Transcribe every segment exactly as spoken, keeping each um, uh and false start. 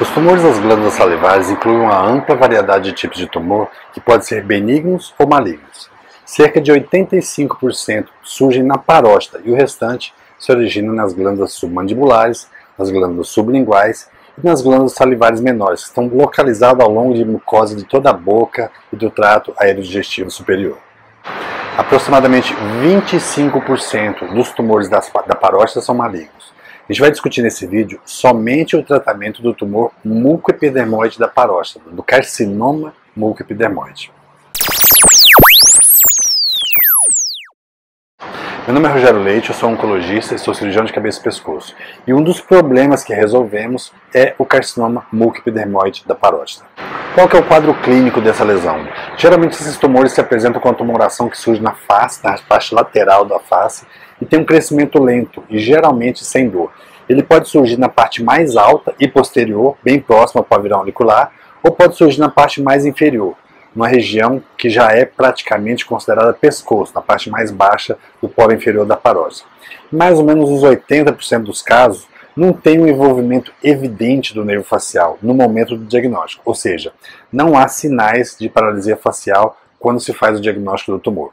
Os tumores das glândulas salivares incluem uma ampla variedade de tipos de tumor que podem ser benignos ou malignos. Cerca de oitenta e cinco por cento surgem na parótida e o restante se origina nas glândulas submandibulares, nas glândulas sublinguais e nas glândulas salivares menores, que estão localizadas ao longo de mucosa de toda a boca e do trato aerodigestivo superior. Aproximadamente vinte e cinco por cento dos tumores das, da parótida são malignos. A gente vai discutir nesse vídeo somente o tratamento do tumor mucoepidermóide da parótida, do carcinoma mucoepidermóide. Meu nome é Rogério Leite, eu sou oncologista e sou cirurgião de cabeça e pescoço. E um dos problemas que resolvemos é o carcinoma mucoepidermóide da parótida. Qual que é o quadro clínico dessa lesão? Geralmente esses tumores se apresentam com a tumoração que surge na face, na parte lateral da face, e tem um crescimento lento e geralmente sem dor. Ele pode surgir na parte mais alta e posterior, bem próxima ao pavilhão auricular, ou pode surgir na parte mais inferior, numa região que já é praticamente considerada pescoço, na parte mais baixa do polo inferior da parótida. Mais ou menos uns oitenta por cento dos casos não tem um envolvimento evidente do nervo facial no momento do diagnóstico, ou seja, não há sinais de paralisia facial quando se faz o diagnóstico do tumor.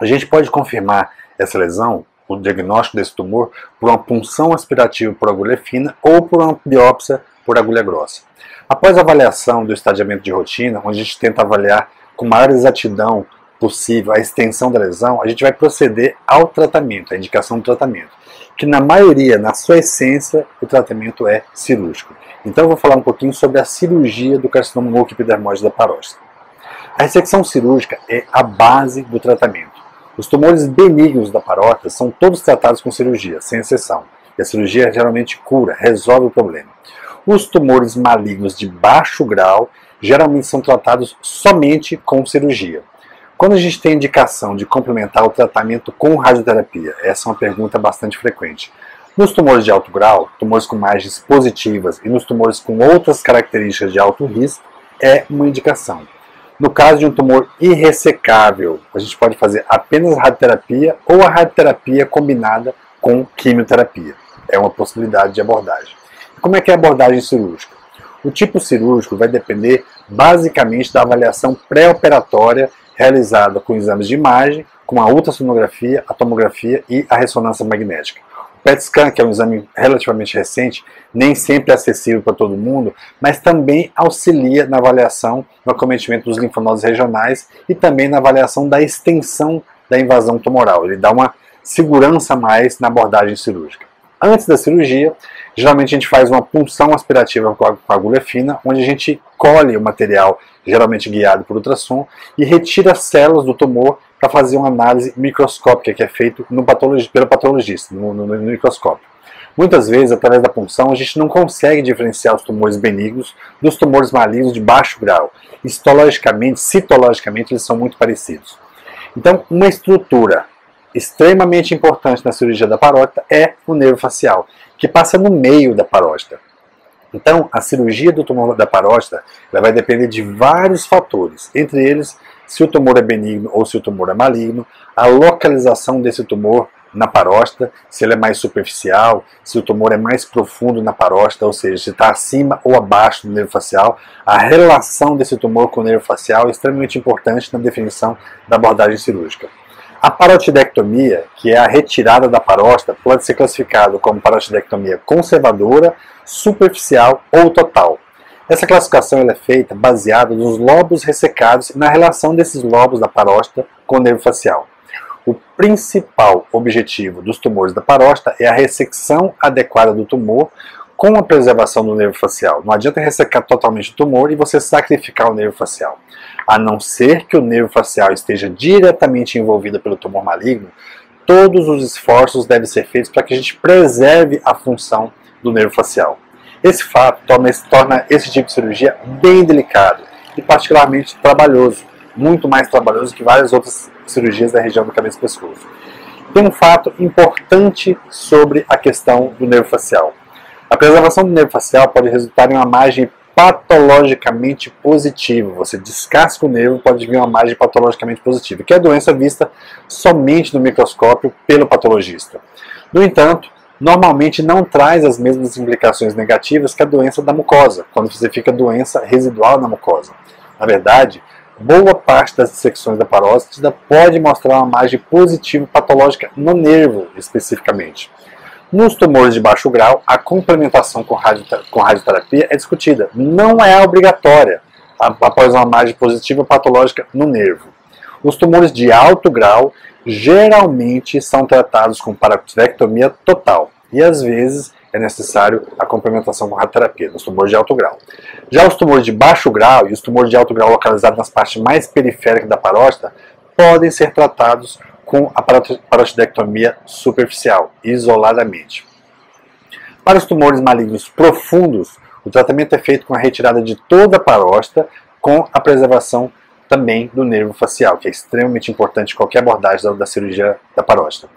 A gente pode confirmar essa lesão, o diagnóstico desse tumor, por uma punção aspirativa por agulha fina ou por uma biópsia por agulha grossa. Após a avaliação do estadiamento de rotina, onde a gente tenta avaliar com maior exatidão possível a extensão da lesão, a gente vai proceder ao tratamento, à indicação do tratamento, que na maioria, na sua essência, o tratamento é cirúrgico. Então eu vou falar um pouquinho sobre a cirurgia do carcinoma mucoepidermóide da parótida. A ressecção cirúrgica é a base do tratamento. Os tumores benignos da parótida são todos tratados com cirurgia, sem exceção. E a cirurgia geralmente cura, resolve o problema. Os tumores malignos de baixo grau geralmente são tratados somente com cirurgia. Quando a gente tem indicação de complementar o tratamento com radioterapia? Essa é uma pergunta bastante frequente. Nos tumores de alto grau, tumores com margens positivas e nos tumores com outras características de alto risco, é uma indicação. No caso de um tumor irressecável, a gente pode fazer apenas radioterapia ou a radioterapia combinada com quimioterapia. É uma possibilidade de abordagem. E como é que é a abordagem cirúrgica? O tipo cirúrgico vai depender basicamente da avaliação pré-operatória realizada com exames de imagem, com a ultrassonografia, a tomografia e a ressonância magnética. O P E T-Scan, que é um exame relativamente recente, nem sempre é acessível para todo mundo, mas também auxilia na avaliação do acometimento dos linfonodos regionais e também na avaliação da extensão da invasão tumoral. Ele dá uma segurança a mais na abordagem cirúrgica. Antes da cirurgia, geralmente a gente faz uma punção aspirativa com agulha fina, onde a gente colhe o material, geralmente guiado por ultrassom, e retira células do tumor para fazer uma análise microscópica, que é feita patologi pelo patologista, no, no, no microscópio. Muitas vezes, através da punção, a gente não consegue diferenciar os tumores benignos dos tumores malignos de baixo grau. Histologicamente, citologicamente, eles são muito parecidos. Então, uma estrutura extremamente importante na cirurgia da parótida é o nervo facial, que passa no meio da parótida. Então, a cirurgia do tumor da parótida ela vai depender de vários fatores, entre eles se o tumor é benigno ou se o tumor é maligno, a localização desse tumor na parótida, se ele é mais superficial, se o tumor é mais profundo na parótida, ou seja, se está acima ou abaixo do nervo facial. A relação desse tumor com o nervo facial é extremamente importante na definição da abordagem cirúrgica. A parotidectomia, que é a retirada da parótida, pode ser classificada como parotidectomia conservadora, superficial ou total. Essa classificação ela é feita baseada nos lobos ressecados e na relação desses lobos da parótida com o nervo facial. O principal objetivo dos tumores da parótida é a ressecção adequada do tumor com a preservação do nervo facial. Não adianta ressecar totalmente o tumor e você sacrificar o nervo facial. A não ser que o nervo facial esteja diretamente envolvido pelo tumor maligno, todos os esforços devem ser feitos para que a gente preserve a função do nervo facial. Esse fato torna, torna esse tipo de cirurgia bem delicado e particularmente trabalhoso, muito mais trabalhoso que várias outras cirurgias da região do cabeça e pescoço. Tem um fato importante sobre a questão do nervo facial. A preservação do nervo facial pode resultar em uma margem patologicamente positivo. Você descasca o nervo, pode vir uma margem patologicamente positiva, que é a doença vista somente no microscópio pelo patologista. No entanto, normalmente não traz as mesmas implicações negativas que a doença da mucosa, quando você fica doença residual na mucosa. Na verdade, boa parte das dissecções da parótida pode mostrar uma margem positiva patológica no nervo, especificamente. Nos tumores de baixo grau, a complementação com, radiota com radioterapia é discutida. Não é obrigatória após uma margem positiva patológica no nervo. Os tumores de alto grau geralmente são tratados com parotidectomia total e, às vezes, é necessário a complementação com radioterapia nos tumores de alto grau. Já os tumores de baixo grau e os tumores de alto grau localizados nas partes mais periféricas da parótida podem ser tratados com a parotidectomia superficial, isoladamente. Para os tumores malignos profundos, o tratamento é feito com a retirada de toda a parótida, com a preservação também do nervo facial, que é extremamente importante em qualquer abordagem da, da cirurgia da parótida.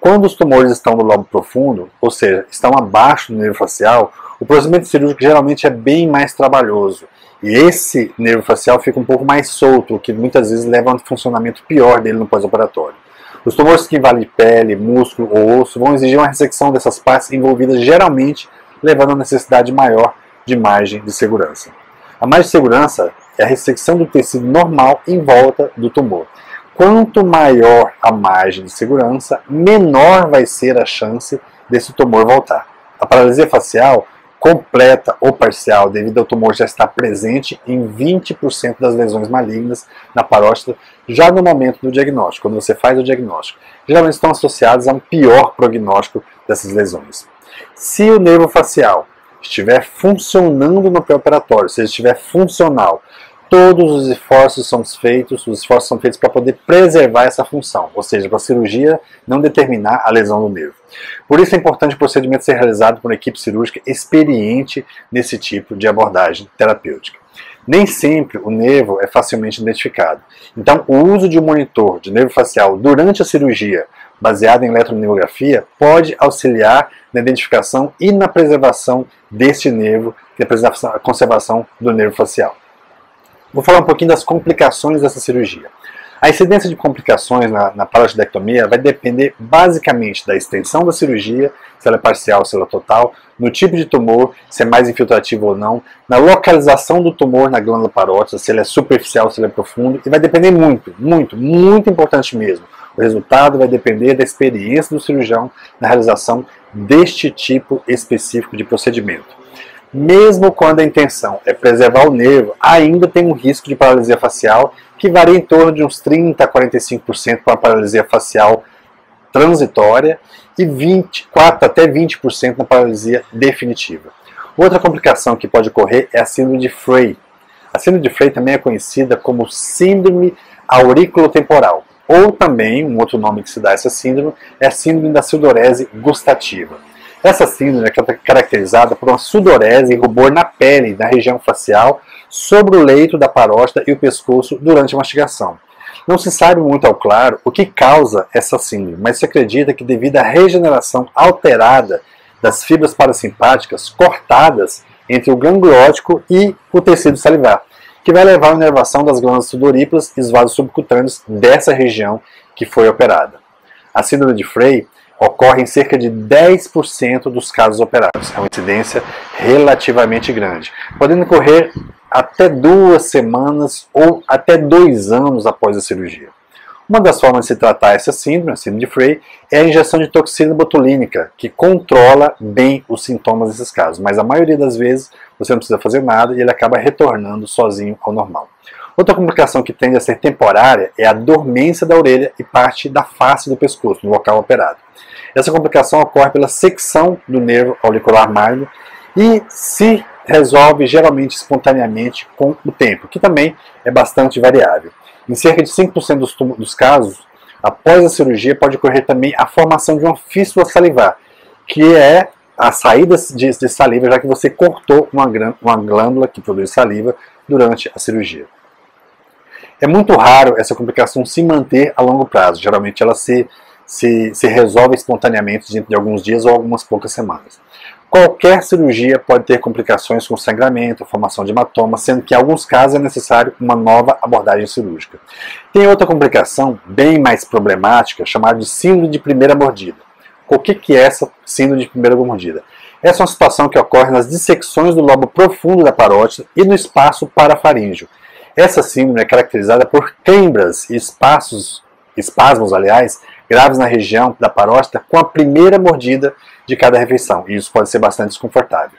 Quando os tumores estão no lobo profundo, ou seja, estão abaixo do nervo facial, o procedimento cirúrgico geralmente é bem mais trabalhoso. E esse nervo facial fica um pouco mais solto, o que muitas vezes leva a um funcionamento pior dele no pós-operatório. Os tumores que invadem pele, músculo ou osso vão exigir uma ressecção dessas partes envolvidas, geralmente levando a necessidade maior de margem de segurança. A margem de segurança é a ressecção do tecido normal em volta do tumor. Quanto maior a margem de segurança, menor vai ser a chance desse tumor voltar. A paralisia facial, completa ou parcial, devido ao tumor já estar presente em vinte por cento das lesões malignas na parótida, já no momento do diagnóstico, quando você faz o diagnóstico. Geralmente estão associadas a um pior prognóstico dessas lesões. Se o nervo facial estiver funcionando no pré-operatório, se ele estiver funcional, todos os esforços são feitos, os esforços são feitos para poder preservar essa função, ou seja, para a cirurgia não determinar a lesão do nervo. Por isso é importante o procedimento ser realizado por uma equipe cirúrgica experiente nesse tipo de abordagem terapêutica. Nem sempre o nervo é facilmente identificado. Então, o uso de um monitor de nervo facial durante a cirurgia, baseado em eletroneurografia, pode auxiliar na identificação e na preservação deste nervo, que é a conservação do nervo facial. Vou falar um pouquinho das complicações dessa cirurgia. A incidência de complicações na, na parotidectomia vai depender basicamente da extensão da cirurgia, se ela é parcial ou se ela é total, no tipo de tumor, se é mais infiltrativo ou não, na localização do tumor na glândula parótida, se ele é superficial ou se ele é profundo, e vai depender muito, muito, muito importante mesmo. O resultado vai depender da experiência do cirurgião na realização deste tipo específico de procedimento. Mesmo quando a intenção é preservar o nervo, ainda tem um risco de paralisia facial que varia em torno de uns trinta a quarenta e cinco por cento para a paralisia facial transitória e vinte e quatro até vinte por cento na paralisia definitiva. Outra complicação que pode ocorrer é a síndrome de Frey. A síndrome de Frey também é conhecida como síndrome auriculotemporal, ou também, um outro nome que se dá a essa síndrome, é a síndrome da sudorese gustativa. Essa síndrome é caracterizada por uma sudorese e rubor na pele, na região facial, sobre o leito da parótida e o pescoço durante a mastigação. Não se sabe muito ao claro o que causa essa síndrome, mas se acredita que devido à regeneração alterada das fibras parasimpáticas cortadas entre o gânglio ótico e o tecido salivar, que vai levar à inervação das glândulas sudoríparas e os vasos subcutâneos dessa região que foi operada. A síndrome de Frey ocorre em cerca de dez por cento dos casos operados. É uma incidência relativamente grande, podendo ocorrer até duas semanas ou até dois anos após a cirurgia. Uma das formas de se tratar essa síndrome, a síndrome de Frey, é a injeção de toxina botulínica, que controla bem os sintomas desses casos, mas a maioria das vezes você não precisa fazer nada e ele acaba retornando sozinho ao normal. Outra complicação que tende a ser temporária é a dormência da orelha e parte da face do pescoço, no local operado. Essa complicação ocorre pela secção do nervo auricular maior e se resolve geralmente espontaneamente com o tempo, que também é bastante variável. Em cerca de cinco por cento dos, dos casos, após a cirurgia pode ocorrer também a formação de uma fístula salivar, que é a saída de, de saliva, já que você cortou uma, uma glândula que produz saliva durante a cirurgia. É muito raro essa complicação se manter a longo prazo, geralmente ela se Se, se resolve espontaneamente dentro de alguns dias ou algumas poucas semanas. Qualquer cirurgia pode ter complicações com sangramento, formação de hematoma, sendo que em alguns casos é necessário uma nova abordagem cirúrgica. Tem outra complicação bem mais problemática, chamada de síndrome de primeira mordida. O que que é essa síndrome de primeira mordida? Essa é uma situação que ocorre nas dissecções do lobo profundo da parótida e no espaço parafaríngeo. Essa síndrome é caracterizada por câimbras e espaços, espasmos, aliás, graves na região da parótida com a primeira mordida de cada refeição, e isso pode ser bastante desconfortável.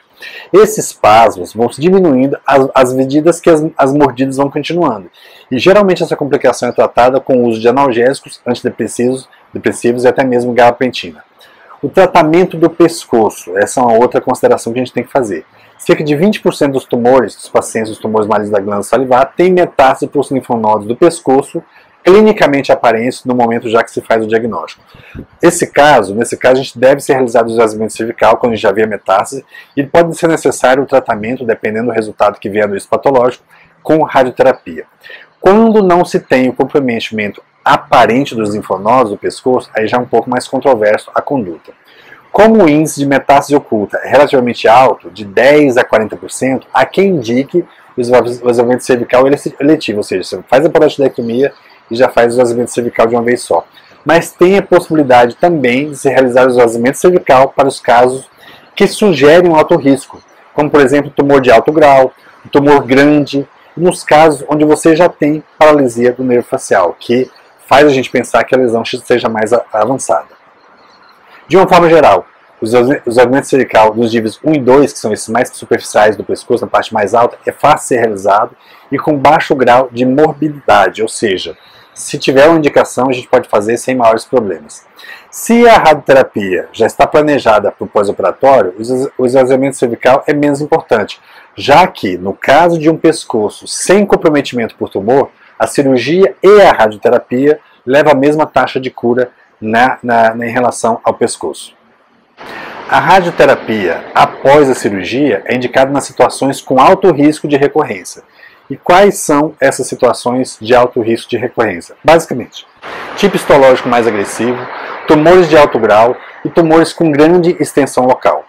Esses espasmos vão se diminuindo às medidas que as, as mordidas vão continuando. E geralmente essa complicação é tratada com o uso de analgésicos, antidepressivos depressivos e até mesmo gabapentina. O tratamento do pescoço, essa é uma outra consideração que a gente tem que fazer. Cerca de vinte por cento dos tumores, dos pacientes, dos tumores malignos da glândula salivar, tem metástase para os linfonodos do pescoço, clinicamente aparentes no momento já que se faz o diagnóstico. Esse caso, nesse caso, a gente deve ser realizado o esvaziamento cervical quando já havia metástase, e pode ser necessário o tratamento, dependendo do resultado que vier do isso patológico, com radioterapia. Quando não se tem o comprometimento aparente dos linfonodos do pescoço, aí já é um pouco mais controverso a conduta. Como o índice de metástase oculta é relativamente alto, de dez a quarenta por cento, há quem indique o esvaziamento cervical eletivo, ou seja, você faz a parotidectomia e já faz o esvaziamento cervical de uma vez só. Mas tem a possibilidade também de se realizar o esvaziamento cervical para os casos que sugerem um alto risco, como por exemplo tumor de alto grau, tumor grande, nos casos onde você já tem paralisia do nervo facial, que faz a gente pensar que a lesão seja mais avançada. De uma forma geral, os esvaziamentos cervical nos níveis um e dois, que são esses mais superficiais do pescoço, na parte mais alta, é fácil ser realizado e com baixo grau de morbidade, ou seja, se tiver uma indicação, a gente pode fazer sem maiores problemas. Se a radioterapia já está planejada para o pós-operatório, o esvaziamento cervical é menos importante, já que, no caso de um pescoço sem comprometimento por tumor, a cirurgia e a radioterapia levam a mesma taxa de cura na, na, na, em relação ao pescoço. A radioterapia após a cirurgia é indicada nas situações com alto risco de recorrência. E quais são essas situações de alto risco de recorrência? Basicamente, tipo histológico mais agressivo, tumores de alto grau e tumores com grande extensão local.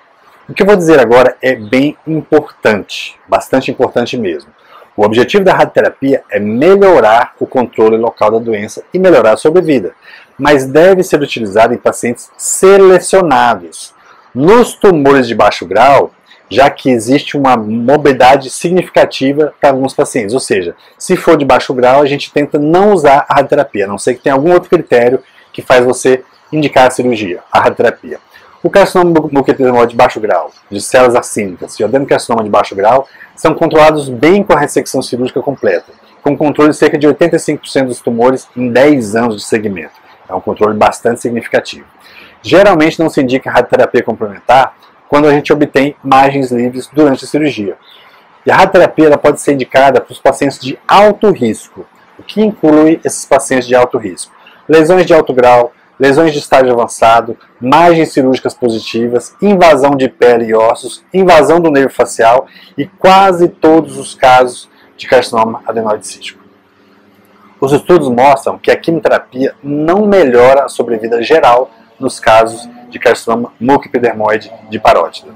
O que eu vou dizer agora é bem importante, bastante importante mesmo. O objetivo da radioterapia é melhorar o controle local da doença e melhorar a sobrevida, mas deve ser utilizada em pacientes selecionados. Nos tumores de baixo grau, já que existe uma morbidade significativa para alguns pacientes, ou seja, se for de baixo grau, a gente tenta não usar a radioterapia, a não ser que tenha algum outro critério que faz você indicar a cirurgia, a radioterapia. O carcinoma mucoepidermóide de baixo grau, de células assínicas e o adenocarcinoma de baixo grau são controlados bem com a ressecção cirúrgica completa, com controle de cerca de oitenta e cinco por cento dos tumores em dez anos de segmento. É um controle bastante significativo. Geralmente não se indica radioterapia complementar quando a gente obtém margens livres durante a cirurgia. E a radioterapia ela pode ser indicada para os pacientes de alto risco, o que inclui esses pacientes de alto risco. Lesões de alto grau, lesões de estágio avançado, margens cirúrgicas positivas, invasão de pele e ossos, invasão do nervo facial e quase todos os casos de carcinoma adenoidecítico. Os estudos mostram que a quimioterapia não melhora a sobrevida geral nos casos de carcinoma mucoepidermóide de parótida.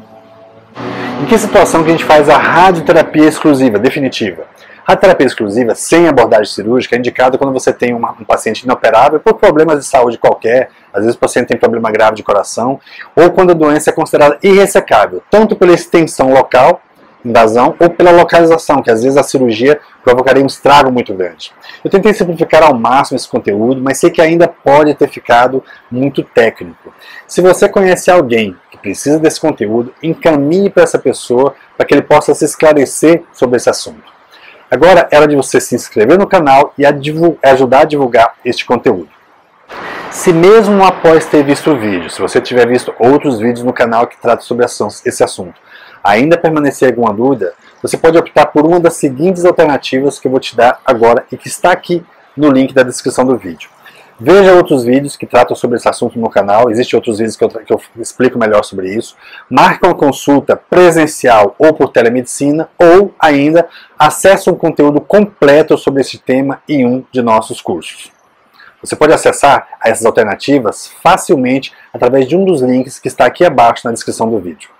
Em que situação que a gente faz a radioterapia exclusiva, definitiva? A terapia exclusiva, sem abordagem cirúrgica, é indicada quando você tem uma, um paciente inoperável por problemas de saúde qualquer, às vezes o paciente tem problema grave de coração, ou quando a doença é considerada irressecável, tanto pela extensão local, invasão, ou pela localização, que às vezes a cirurgia provocaria um estrago muito grande. Eu tentei simplificar ao máximo esse conteúdo, mas sei que ainda pode ter ficado muito técnico. Se você conhece alguém que precisa desse conteúdo, encaminhe para essa pessoa para que ele possa se esclarecer sobre esse assunto. Agora é hora de você se inscrever no canal e a ajudar a divulgar este conteúdo. Se mesmo após ter visto o vídeo, se você tiver visto outros vídeos no canal que tratam sobre esse assunto, ainda permanecer alguma dúvida, você pode optar por uma das seguintes alternativas que eu vou te dar agora e que está aqui no link da descrição do vídeo. Veja outros vídeos que tratam sobre esse assunto no canal, existem outros vídeos que eu, que eu explico melhor sobre isso. Marque uma consulta presencial ou por telemedicina, ou ainda, acesse um conteúdo completo sobre esse tema em um de nossos cursos. Você pode acessar essas alternativas facilmente através de um dos links que está aqui abaixo na descrição do vídeo.